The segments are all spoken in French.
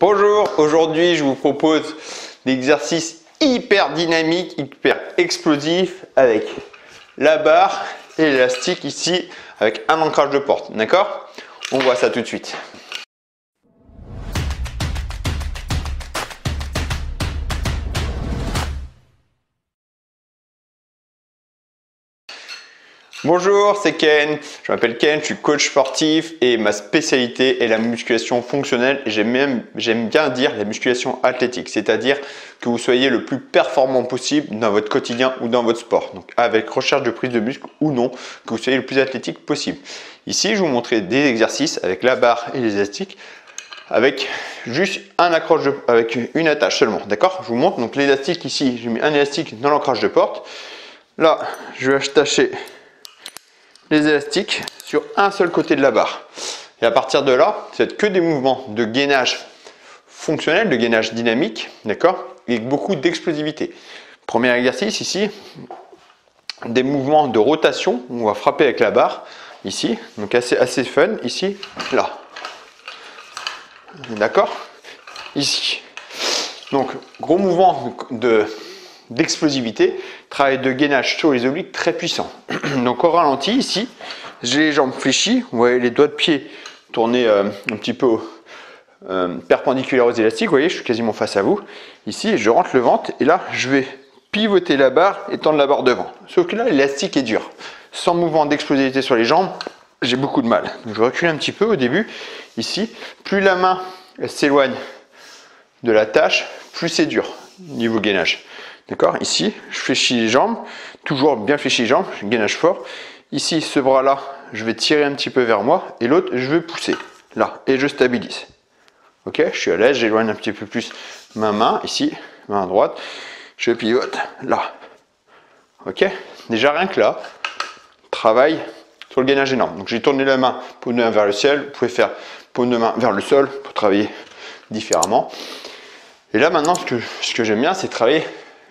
Bonjour, aujourd'hui je vous propose l'exercice hyper dynamique, hyper explosif avec la barre et l'élastique ici avec un ancrage de porte, d'accord? On voit ça tout de suite. Bonjour, c'est Ken. Je m'appelle Ken, je suis coach sportif et ma spécialité est la musculation fonctionnelle et j'aime bien dire la musculation athlétique, c'est-à-dire que vous soyez le plus performant possible dans votre quotidien ou dans votre sport, donc avec recherche de prise de muscle ou non, que vous soyez le plus athlétique possible. Ici, je vous montrais des exercices avec la barre et les élastiques, avec juste un accroche, avec une attache seulement, d'accord? Je vous montre donc l'élastique ici, j'ai mis un élastique dans l'ancrage de porte. Là, je vais attacher les élastiques sur un seul côté de la barre. Et à partir de là, c'est que des mouvements de gainage fonctionnel, de gainage dynamique, d'accord, et beaucoup d'explosivité. Premier exercice ici, des mouvements de rotation, on va frapper avec la barre, ici, donc assez fun, ici, là. D'accord, ici. Donc, gros mouvement d'explosivité, travail de gainage sur les obliques très puissant. Donc au ralenti ici, j'ai les jambes fléchies, vous voyez les doigts de pied tournés un petit peu perpendiculaires aux élastiques, vous voyez je suis quasiment face à vous. Ici je rentre le ventre et là je vais pivoter la barre et tendre la barre devant. Sauf que là l'élastique est dur, sans mouvement d'explosivité sur les jambes, j'ai beaucoup de mal. Donc je recule un petit peu au début, ici, plus la main s'éloigne de la tâche, plus c'est dur niveau gainage. D'accord, ici, je fléchis les jambes, toujours bien fléchis les jambes, gainage fort. Ici, ce bras-là, je vais tirer un petit peu vers moi et l'autre, je vais pousser. Là, et je stabilise. Ok, je suis à l'aise, j'éloigne un petit peu plus ma main, ici, main droite. Je pivote, là. Ok, déjà rien que là, travail sur le gainage énorme. Donc, j'ai tourné la main, paume de main vers le ciel. Vous pouvez faire paume de main vers le sol pour travailler différemment. Et là, maintenant, ce que j'aime bien, c'est travailler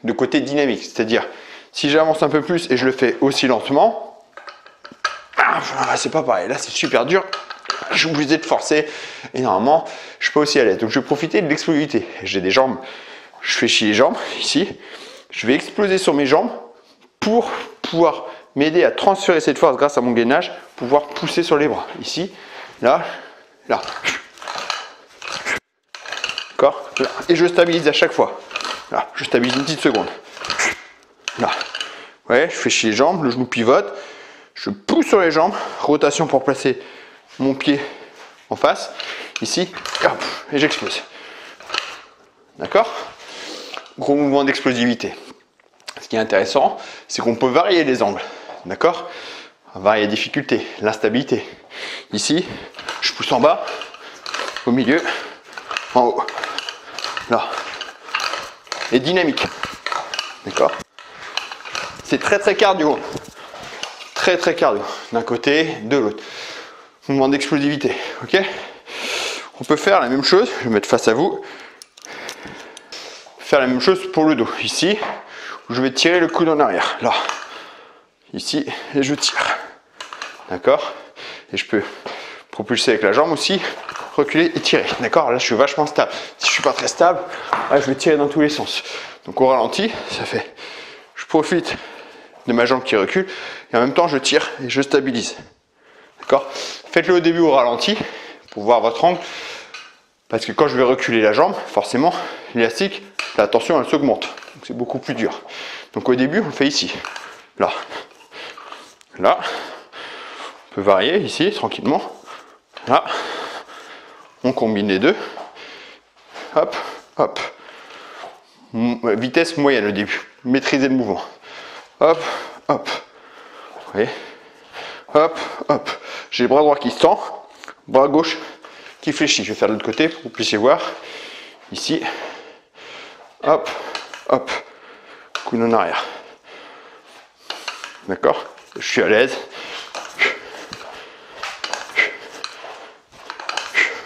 de côté dynamique, c'est-à-dire si j'avance un peu plus et je le fais aussi lentement, c'est pas pareil, là c'est super dur, je suis obligé de forcer et normalement je suis pas aussi à l'aise, donc je vais profiter de l'explosivité. J'ai des jambes, je fléchis les jambes ici, je vais exploser sur mes jambes pour pouvoir m'aider à transférer cette force grâce à mon gainage, pouvoir pousser sur les bras ici, là, là, d'accord, là. Et je stabilise à chaque fois. Là, je stabilise une petite seconde. Là. Ouais, je fléchis les jambes, le genou pivote. Je pousse sur les jambes. Rotation pour placer mon pied en face. Ici. Et j'explose. D'accord? Gros mouvement d'explosivité. Ce qui est intéressant, c'est qu'on peut varier les angles. D'accord? Varier la difficulté, l'instabilité. Ici, je pousse en bas, au milieu, en haut. Là. Et dynamique, d'accord, c'est très très cardio, très très cardio, d'un côté, de l'autre, mouvement d'explosivité, ok. On peut faire la même chose, je vais mettre face à vous, faire la même chose pour le dos, ici, où je vais tirer le coude en arrière, là, ici, et je tire, d'accord, et je peux propulser avec la jambe aussi, reculer et tirer, d'accord. Là je suis vachement stable, si je suis pas très stable, là, je vais tirer dans tous les sens, donc au ralenti ça fait, je profite de ma jambe qui recule et en même temps je tire et je stabilise, d'accord. Faites le au début au ralenti pour voir votre angle, parce que quand je vais reculer la jambe, forcément l'élastique, la tension elle s'augmente, donc c'est beaucoup plus dur, donc au début on le fait ici, là, là, on peut varier ici tranquillement, là. On combine les deux. Hop, hop. Vitesse moyenne au début. Maîtriser le mouvement. Hop, hop. Vous voyez? Hop, hop. J'ai le bras droit qui se tend. Bras gauche qui fléchit. Je vais faire de l'autre côté pour que vous puissiez voir. Ici. Hop, hop. Coude en arrière. D'accord? Je suis à l'aise.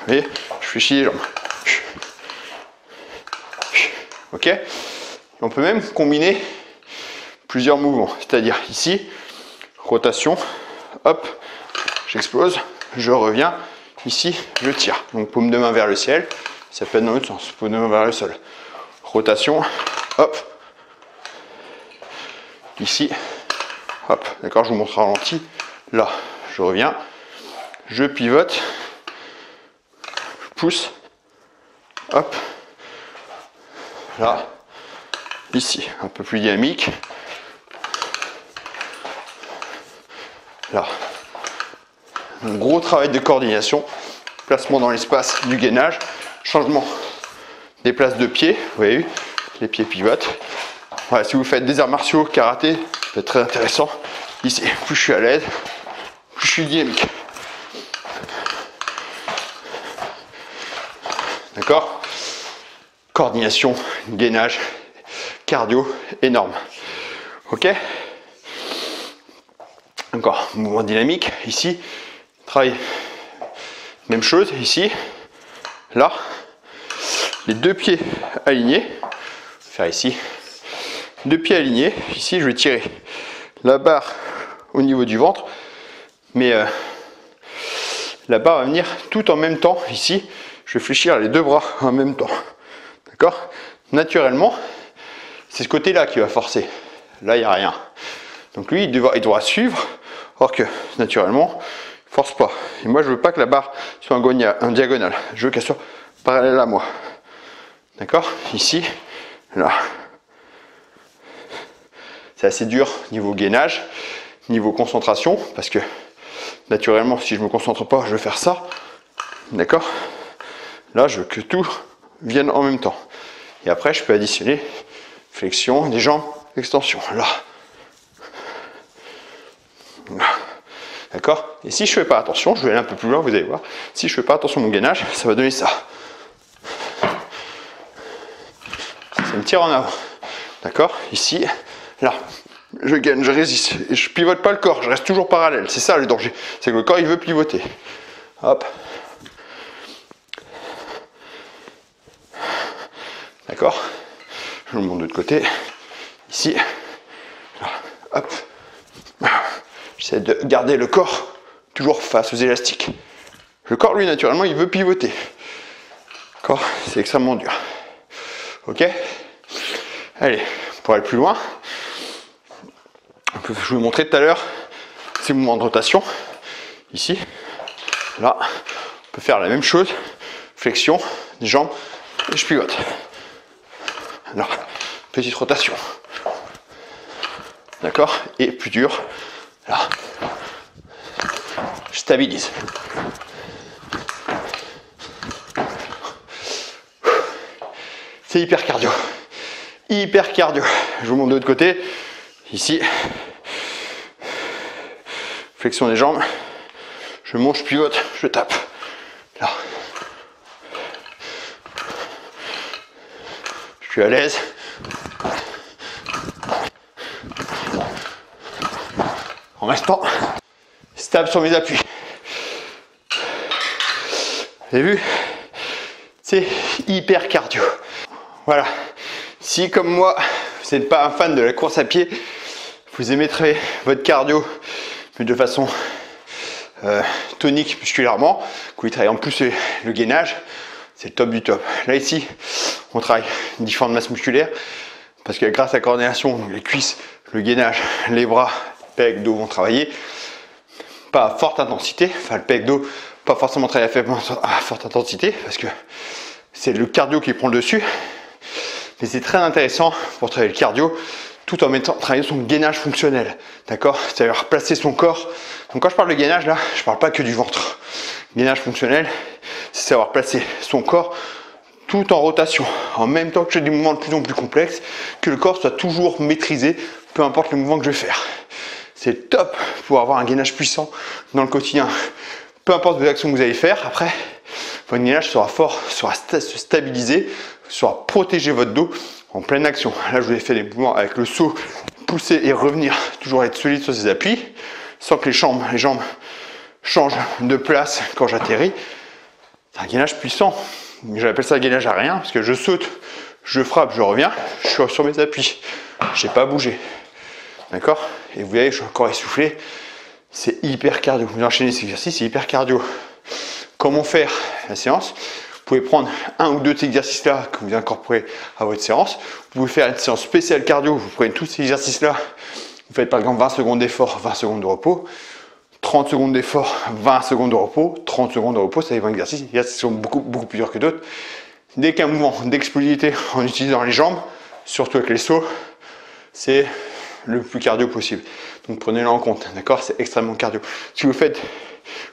Vous voyez, je fléchis les jambes. Ok? On peut même combiner plusieurs mouvements. C'est-à-dire ici, rotation, hop, j'explose, je reviens. Ici, je tire. Donc paume de main vers le ciel. Ça peut être dans l'autre sens, vous pouvez nous vers le sol. Rotation, hop. Ici, hop, d'accord, je vous montre en ralenti. Là, je reviens, je pivote, je pousse, hop. Là, ici, un peu plus dynamique. Là. Un gros travail de coordination, placement dans l'espace du gainage, changement des places de pieds, vous voyez, les pieds pivotent. Voilà, si vous faites des arts martiaux, karaté, c'est très intéressant. Ici, plus je suis à l'aise, plus je suis dynamique. D'accord ? Coordination, gainage, cardio, énorme. Ok ? Encore, mouvement dynamique, ici, travail, même chose, ici, là, les deux pieds alignés, faire ici, deux pieds alignés, ici je vais tirer la barre au niveau du ventre, mais la barre va venir tout en même temps, ici, je vais fléchir les deux bras en même temps, d'accord ? Naturellement, c'est ce côté-là qui va forcer, là il n'y a rien, donc lui il doit suivre. Or que, naturellement, force pas. Et moi, je veux pas que la barre soit en diagonale. Je veux qu'elle soit parallèle à moi. D'accord ? Ici, là. C'est assez dur niveau gainage, niveau concentration, parce que, naturellement, si je me concentre pas, je vais faire ça. D'accord ? Là, je veux que tout vienne en même temps. Et après, je peux additionner flexion des jambes, extension. Là. D'accord ? Et si je fais pas attention, je vais aller un peu plus loin, vous allez voir. Si je fais pas attention à mon gainage, ça va donner ça. Ça me tire en avant. D'accord ? Ici, là, je gagne, je résiste. Et je pivote pas le corps, je reste toujours parallèle. C'est ça le danger. C'est que le corps, il veut pivoter. Hop. D'accord ? Je le monte de l'autre côté. Ici. Là. Hop. J'essaie de garder le corps toujours face aux élastiques. Le corps, lui, naturellement, il veut pivoter. D'accord ? C'est extrêmement dur. Ok ? Allez, pour aller plus loin, je vous ai montré tout à l'heure ces mouvements de rotation. Ici, là, on peut faire la même chose. Flexion des jambes et je pivote. Alors, petite rotation. D'accord ? Et plus dur. Là, je stabilise. C'est hyper cardio. Hyper cardio. Je vous montre de l'autre côté. Ici, flexion des jambes. Je monte, je pivote, je tape. Là. Je suis à l'aise. En restant stable sur mes appuis. Vous avez vu, c'est hyper cardio. Voilà. Si comme moi, vous n'êtes pas un fan de la course à pied, vous émettrez votre cardio mais de façon tonique musculairement, que vous travaillez en plus le gainage, c'est le top du top. Là ici, on travaille différentes masses musculaires parce que grâce à la coordination, donc les cuisses, le gainage, les bras, pec, dos vont travailler, pas à forte intensité, enfin le pec, dos, pas forcément travailler à forte intensité, parce que c'est le cardio qui prend le dessus, mais c'est très intéressant pour travailler le cardio, tout en travaillant son gainage fonctionnel, d'accord ? C'est-à-dire replacer son corps, donc quand je parle de gainage là, je parle pas que du ventre, le gainage fonctionnel, c'est savoir placer son corps tout en rotation, en même temps que j'ai des mouvements de plus en plus complexes, que le corps soit toujours maîtrisé, peu importe le mouvement que je vais faire. C'est top pour avoir un gainage puissant dans le quotidien. Peu importe vos actions que vous allez faire, après, votre gainage sera fort, sera se stabiliser, sera protéger votre dos en pleine action. Là, je vous ai fait des mouvements avec le saut, pousser et revenir, toujours être solide sur ses appuis, sans que les jambes changent de place quand j'atterris. C'est un gainage puissant. J'appelle ça gainage à rien, parce que je saute, je frappe, je reviens, je suis sur mes appuis. Je n'ai pas bougé. D'accord ? Et vous voyez, je suis encore essoufflé. C'est hyper cardio. Vous enchaînez cet exercice, c'est hyper cardio. Comment faire la séance ? Vous pouvez prendre un ou deux de ces exercices-là que vous incorporez à votre séance. Vous pouvez faire une séance spéciale cardio, vous prenez tous ces exercices-là. Vous faites par exemple 20 secondes d'effort, 20 secondes de repos. 30 secondes d'effort, 20 secondes de repos. 30 secondes de repos, ça dépend de l'exercice. Il y a des exercices qui sont beaucoup plus durs que d'autres. Dès qu'un mouvement d'explosivité en utilisant les jambes, surtout avec les sauts, c'est le plus cardio possible. Donc prenez-le en compte, d'accord? C'est extrêmement cardio. Si vous faites,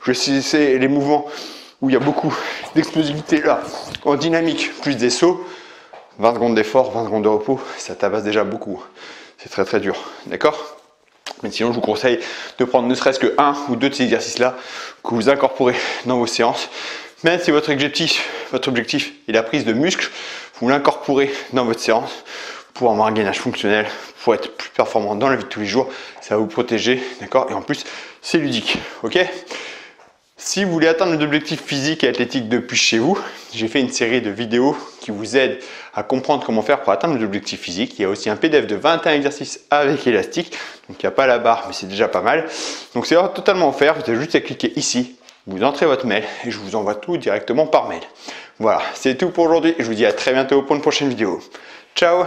je sais, les mouvements où il y a beaucoup d'explosivité là, en dynamique, plus des sauts, 20 secondes d'effort, 20 secondes de repos, ça tabasse déjà beaucoup. C'est très dur, d'accord? Mais sinon, je vous conseille de prendre ne serait-ce que un ou deux de ces exercices-là que vous incorporez dans vos séances. Même si votre objectif est la prise de muscle, vous l'incorporez dans votre séance pour avoir un gainage fonctionnel, pour être plus performant dans la vie de tous les jours. Ça va vous protéger, d'accord? Et en plus, c'est ludique, ok? Si vous voulez atteindre les objectifs physiques et athlétiques depuis chez vous, j'ai fait une série de vidéos qui vous aident à comprendre comment faire pour atteindre les objectifs physiques. Il y a aussi un PDF de 21 exercices avec élastique. Donc il n'y a pas la barre, mais c'est déjà pas mal. Donc c'est totalement offert, vous avez juste à cliquer ici, vous entrez votre mail et je vous envoie tout directement par mail. Voilà, c'est tout pour aujourd'hui et je vous dis à très bientôt pour une prochaine vidéo. Ciao!